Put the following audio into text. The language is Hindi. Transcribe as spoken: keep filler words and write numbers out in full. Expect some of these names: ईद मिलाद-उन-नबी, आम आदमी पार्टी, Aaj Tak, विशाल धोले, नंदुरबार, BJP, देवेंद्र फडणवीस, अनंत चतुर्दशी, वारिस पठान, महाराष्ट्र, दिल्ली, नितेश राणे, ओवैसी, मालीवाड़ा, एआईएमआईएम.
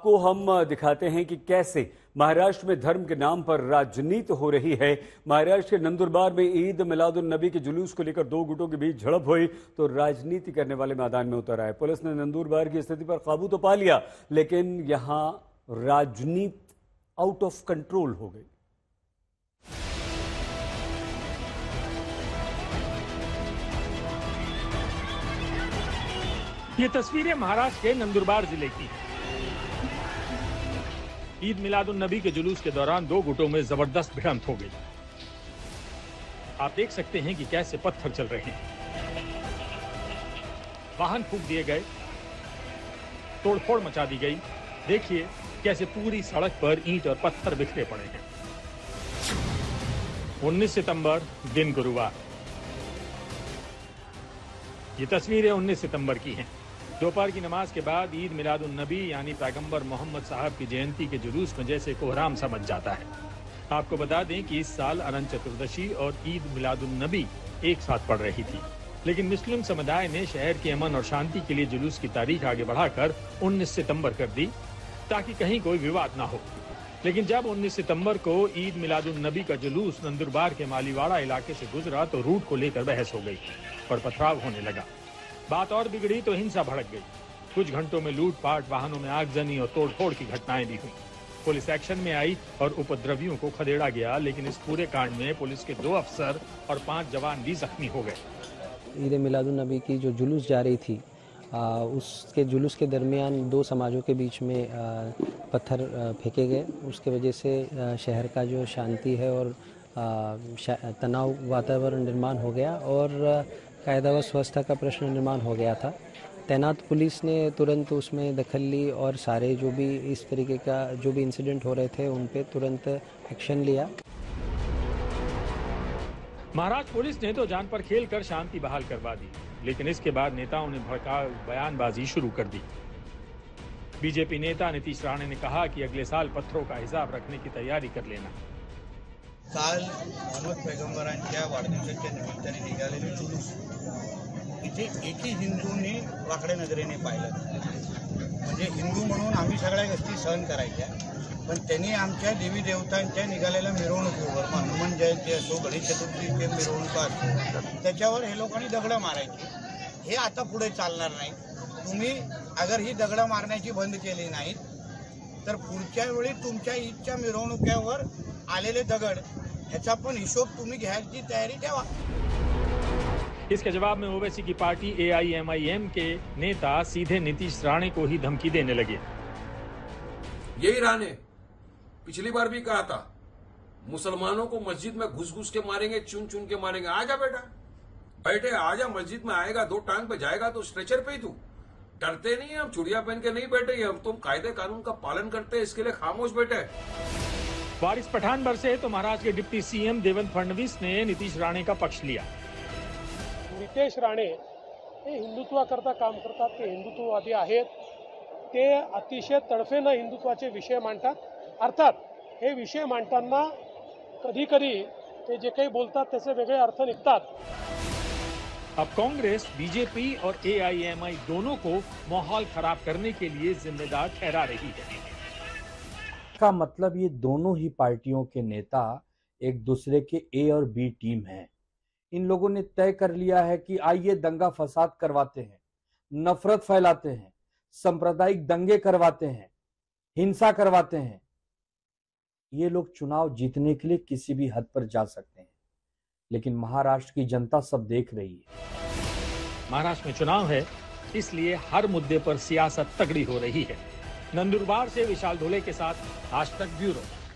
आपको हम दिखाते हैं कि कैसे महाराष्ट्र में धर्म के नाम पर राजनीति हो रही है। महाराष्ट्र के नंदुरबार में ईद मिलाद-उन-नबी के जुलूस को लेकर दो गुटों के बीच झड़प हुई तो राजनीति करने वाले मैदान में उतर आए। पुलिस ने नंदुरबार की स्थिति पर काबू तो पा लिया, लेकिन यहां राजनीति आउट ऑफ कंट्रोल हो गई। ये तस्वीरें महाराष्ट्र के नंदुरबार जिले की। ईद मिलाद-उन-नबी के जुलूस के दौरान दो गुटों में जबरदस्त भिड़ंत हो गई। आप देख सकते हैं कि कैसे पत्थर चल रहे हैं, वाहन फूंक दिए गए, तोड़फोड़ मचा दी गई। देखिए कैसे पूरी सड़क पर ईंट और पत्थर बिखरे पड़े हैं। उन्नीस सितंबर दिन गुरुवार। ये तस्वीरें उन्नीस सितंबर की हैं। दोपहर की नमाज के बाद ईद मिलाद-उन-नबी यानी पैगंबर मोहम्मद साहब की जयंती के जुलूस में जैसे कोहराम समझ जाता है। आपको बता दें कि इस साल अनंत चतुर्दशी और ईद मिलाद-उन-नबी एक साथ पड़ रही थी, लेकिन मुस्लिम समुदाय ने शहर के अमन और शांति के लिए जुलूस की तारीख आगे बढ़ाकर उन्नीस सितंबर कर दी ताकि कहीं कोई विवाद ना हो। लेकिन जब उन्नीस सितंबर को ईद मिलाद-उन-नबी का जुलूस नंदुरबार के मालीवाड़ा इलाके से गुजरा तो रूट को लेकर बहस हो गई और पथराव होने लगा। बात और बिगड़ी तो हिंसा भड़क गई। कुछ घंटों में लूटपाट, वाहनों में आगजनी और तोड़फोड़ की घटनाएं भी हुई। पुलिस एक्शन में आई और उपद्रवियों को खदेड़ा गया, लेकिन इस पूरे कांड में पुलिस के दो अफसर और पांच जवान भी जख्मी हो गए। ईद मिलाद-उन-नबी की जो जुलूस जा रही थी आ, उसके जुलूस के दरमियान दो समाजों के बीच में आ, पत्थर फेंके गए। उसके वजह से आ, शहर का जो शांति है और आ, तनाव वातावरण निर्माण हो गया और कायदा व व्यवस्था का प्रश्न निर्माण हो गया था। तैनात पुलिस ने तुरंत उसमें दखल ली और सारे जो भी इस तरीके का जो भी इंसिडेंट हो रहे थे उन पे तुरंत एक्शन लिया। महाराष्ट्र पुलिस ने तो जान पर खेल कर शांति बहाल करवा दी, लेकिन इसके बाद नेताओं ने भड़काऊ बयानबाजी शुरू कर दी। बीजेपी नेता नितेश राणे ने कहा कि अगले साल पत्थरों का हिसाब रखने की तैयारी कर लेना। काल मोहम्मद पैगंबरांच्या वाढदिवसाच्या निमित्ताने निघालेले जुलूस इथे एकही हिंदूने वाकड्या नजरेने पाहिलं नाही। म्हणजे हिंदू म्हणून आम्ही सगळ्या गोष्टी सहन करायच्या, पण त्यांनी आमच्या देवी देवतांच्या निघालेल्या मिरवणुकीवर, हनुमान जयंती असो, गणेश चतुर्थी ते मिरवणुका असो, त्याच्यावर हे लोकांनी दगडं मारायची। हे आता पुढे चालणार नाही। तुम्ही अगर ही दगडं मारण्याची बंद केली नाही तर पुढच्या वेळी तुमच्या ईदच्या मिरवणुकीवर आलेले दगड ह्याचा पण हिशोब तुम्ही घ्यायची तयारी ठेवा। इसके जवाब में ओवैसी की party A I M I M के नेता सीधे नितेश राणे को ही धमकी देने लगे। यही राणे पिछली बार भी कहा था, मुसलमानों को मस्जिद में घुस घुस के मारेंगे, चुन चुन के मारेंगे। आजा बेटा, बैठे आजा, मस्जिद में आएगा दो टांग पे जाएगा तो स्ट्रेचर पे ही तू। डरते नहीं, हम चूड़िया पहन के नहीं बैठे, हम तुम कायदे कानून का पालन करते हैं, इसके लिए खामोश बैठे। वारिस पठान बरसे तो महाराष्ट्र के डिप्टी सीएम देवेंद्र फडणवीस ने नितेश राणे का पक्ष लिया। नितेश राणे हे हिंदुत्वाकरता काम करतात, ते हिंदुत्ववादी आहेत, ते अतिशय तडफेनं हिंदुत्वाचे विषय मांडतात। अर्थात हे विषय मांडताना कधी कधी ते जे काही बोलतात त्याचे वेगळे अर्थ निघतात। अब कांग्रेस, बीजेपी और ए आई एम आई दोनों को माहौल खराब करने के लिए जिम्मेदार ठहरा रही है। का मतलब ये दोनों ही पार्टियों के नेता एक दूसरे के ए और बी टीम हैं। इन लोगों ने तय कर लिया है कि आइए दंगा फसाद करवाते हैं, नफरत फैलाते हैं, सांप्रदायिक दंगे करवाते हैं, हिंसा करवाते हैं। ये लोग चुनाव जीतने के लिए किसी भी हद पर जा सकते हैं, लेकिन महाराष्ट्र की जनता सब देख रही है। महाराष्ट्र में चुनाव है, इसलिए हर मुद्दे पर सियासत तगड़ी हो रही है। नंदुरबार से विशाल धोले के साथ आज तक ब्यूरो।